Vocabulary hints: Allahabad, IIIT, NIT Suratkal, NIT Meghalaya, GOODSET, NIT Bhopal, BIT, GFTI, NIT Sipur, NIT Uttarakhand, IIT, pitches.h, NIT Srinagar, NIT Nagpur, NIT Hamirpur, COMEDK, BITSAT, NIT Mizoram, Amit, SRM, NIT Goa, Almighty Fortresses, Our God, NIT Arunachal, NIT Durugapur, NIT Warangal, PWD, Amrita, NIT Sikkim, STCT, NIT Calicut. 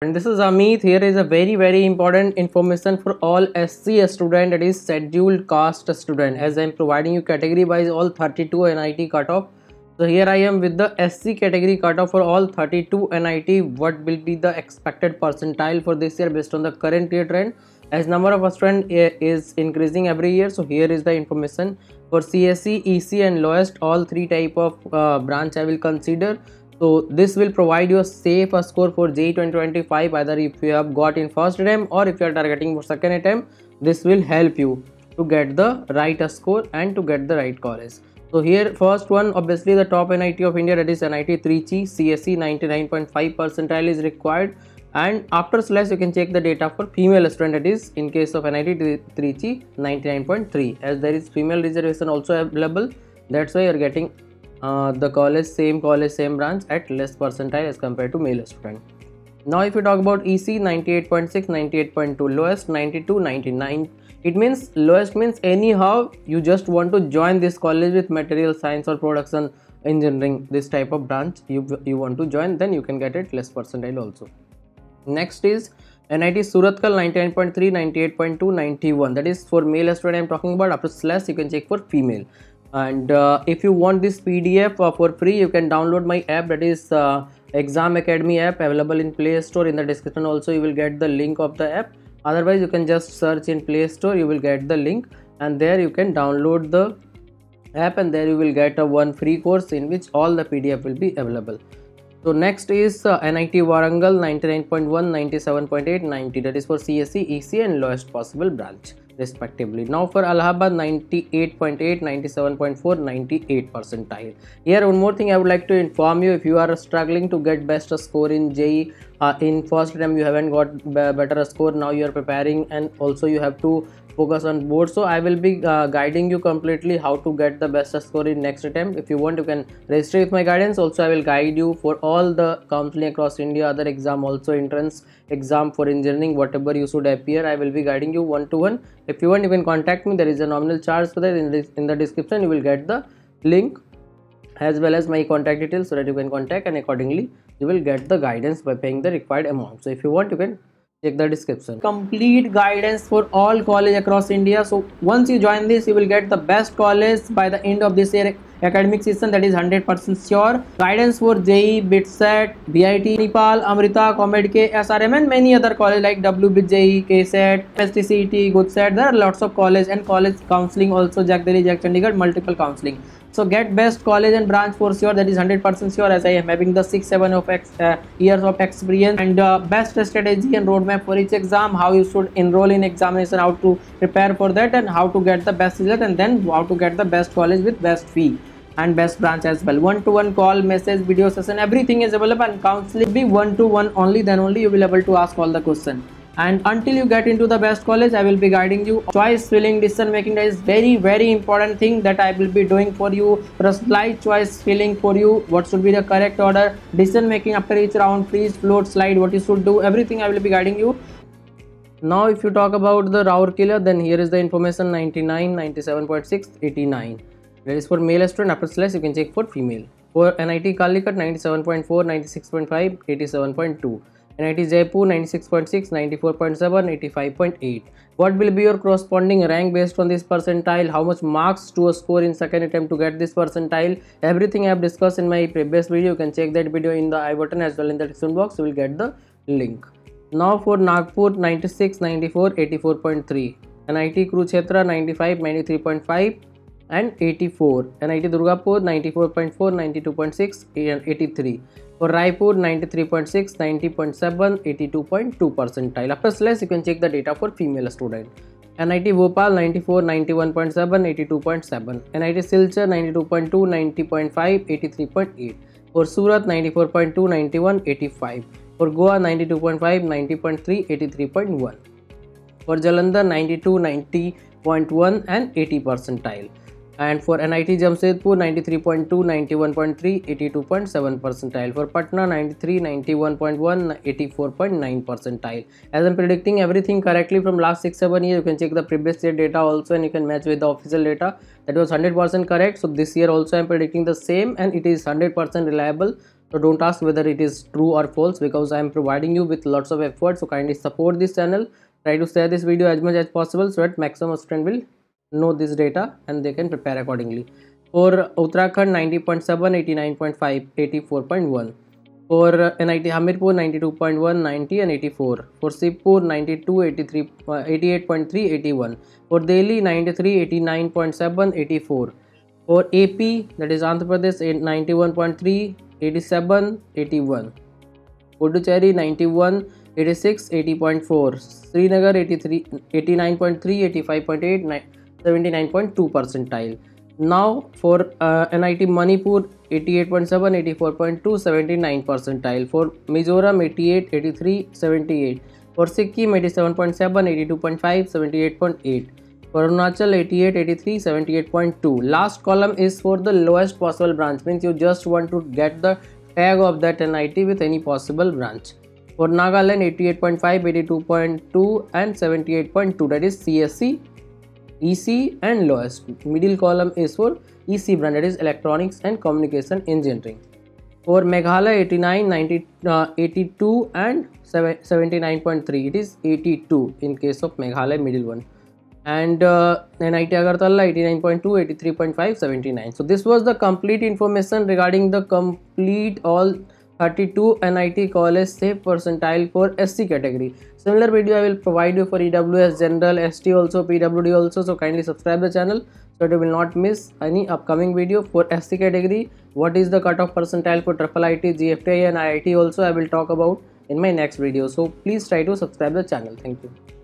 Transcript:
And this is Amit. Here is a very important information for all SC student, that is scheduled caste student, as I am providing you category wise all 32 NIT cutoff. So here I am with the SC category cutoff for all 32 NIT. What will be the expected percentile for this year based on the current year trend, as number of student is increasing every year. So here is the information for CSE, EC and lowest, all three type of branch I will consider. So this will provide you a safe score for JEE 2025, either if you have got in first attempt or if you are targeting for second attempt. This will help you to get the right score and to get the right college. So here first one, obviously the top NIT of India, that is NIT Trichy, CSE 99.5 percentile is required. And after slash you can check the data for female student, that is in case of NIT Trichy 99.3, as there is female reservation also available. That's why you are getting the college same branch at less percentile as compared to male student. Now if you talk about EC, 98.6, 98.2 lowest, 92, 99. It means lowest means anyhow you just want to join this college with material science or production engineering, this type of branch you want to join, then you can get it less percentile also. Next is NIT Suratkal 99.3, 98.2, 91, that is for male student I am talking about. After slash you can check for female. And if you want this PDF for free, you can download my app, that is Exam Academy app, available in Play Store. In the description also you will get the link of the app, otherwise you can just search in Play Store, you will get the link and there you can download the app, and there you will get a one free course in which all the PDF will be available. So next is NIT Warangal 99.1, 97.8, 90, that is for CSE, EC and lowest possible branch respectively. Now for Allahabad 98.8, 97.4, 98 percentile. Here one more thing I would like to inform you, if you are struggling to get best score in JEE, in first attempt you haven't got better score, now you are preparing and also you have to focus on board. So I will be guiding you completely how to get the best score in next attempt. If you want you can register with my guidance. Also I will guide you for all the counseling across India, other exam also, entrance exam for engineering, whatever you should appear, I will be guiding you one-to-one. If you want you can contact me, there is a nominal charge for that. In the description you will get the link as well as my contact details, so that you can contact and accordingly you will get the guidance by paying the required amount. So if you want you can check the description. Complete guidance for all college across India. So once you join this you will get the best college by the end of this year academic season, that is 100% sure. Guidance for JEE, BITSAT, BIT, Nepal, Amrita, COMEDK, SRM and many other college like WBJEE, KSET, STCT, GOODSET. There are lots of college and college counseling also, Jack Delhi, Jack Chandigarh, multiple counseling. So get best college and branch for sure, that is 100% sure, as I am having the 6-7 of years of experience, and best strategy and roadmap for each exam, how you should enroll in examination, how to prepare for that and how to get the best result, and then how to get the best college with best fee and best branch as well. One-to-one call, message, video session, everything is available, and counseling be one-to-one only, then only you will be able to ask all the questions. And until you get into the best college, I will be guiding you. Choice filling, decision making, that is very important thing that I will be doing for you. Reply choice filling for you, what should be the correct order, decision making after each round, freeze, float, slide, what you should do, everything I will be guiding you. Now if you talk about the Raurkela, then here is the information 99, 97.6, 89. That is for male student. After slash you can check for female. For NIT Calicut 97.4, 96.5, 87.2. NIT Jaipur 96.6, 94.7, 85.8. What will be your corresponding rank based on this percentile? How much marks to score in second attempt to get this percentile? Everything I have discussed in my previous video. You can check that video in the I button as well in the description box. You will get the link. Now for Nagpur 96, 94, 84.3. NIT Kru Chhetra 95, 93.5 and 84. NIT Durugapur 94.4, 92.6 and 83. For Raipur 93.6, 90.7, 82.2 percentile. After slash you can check the data for female student. NIT Bhopal 94, 91.7, 82.7. NIT Silchar 92.2, 90.5, 83.8. For Surat 94.2, 91, 85. For Goa 92.5, 90.3, 83.1. For Jalandhar 92, 90.1 and 80 percentile. And for NIT Jamshedpur 93.2, 91.3, 82.7 percentile. For Patna 93, 91.1, 84.9 percentile. As I'm predicting everything correctly from last 6-7 years, you can check the previous year data also and you can match with the official data. That was 100% correct. So this year also I'm predicting the same and it is 100% reliable. So don't ask whether it is true or false, because I am providing you with lots of effort. So kindly support this channel, try to share this video as much as possible so that maximum student will know this data and they can prepare accordingly. For Uttarakhand 90.7, 89.5, 84.1. For NIT Hamirpur 92.1, 90 and 84. For Sipur 92, 83, 88.3, 81. For Delhi 93, 89.7, 84. For AP, that is Andhra Pradesh, 91.3, 87, 81. Puducherry 91, 86, 80.4. Srinagar 83, 89.3, 85.8, 79.2%. Now for NIT Manipur 88.7, 84.2, 79%. For Mizoram 88, 83, 78. For Sikkim 87.7, 82.5, 78.8. For Arunachal 88, 83, 78.2. Last column is for the lowest possible branch, means you just want to get the tag of that NIT with any possible branch. For Nagaland 88.5, 82.2 and 78.2, that is CSE, EC and lowest. Middle column is for EC brand, that is Electronics and Communication Engineering. For Meghalaya 89, 90, 82 and 79.3, it is 82 in case of Meghalaya middle one. And NIT Agartala 89.2, 83.5, 79. So this was the complete information regarding the complete all 32 NIT college safe percentile for SC category. Similar video I will provide you for EWS, General, ST also, PWD also. So kindly subscribe the channel so that you will not miss any upcoming video for SC category. What is the cutoff percentile for IIIT, GFTI and IIT also I will talk about in my next video. So please try to subscribe the channel. Thank you.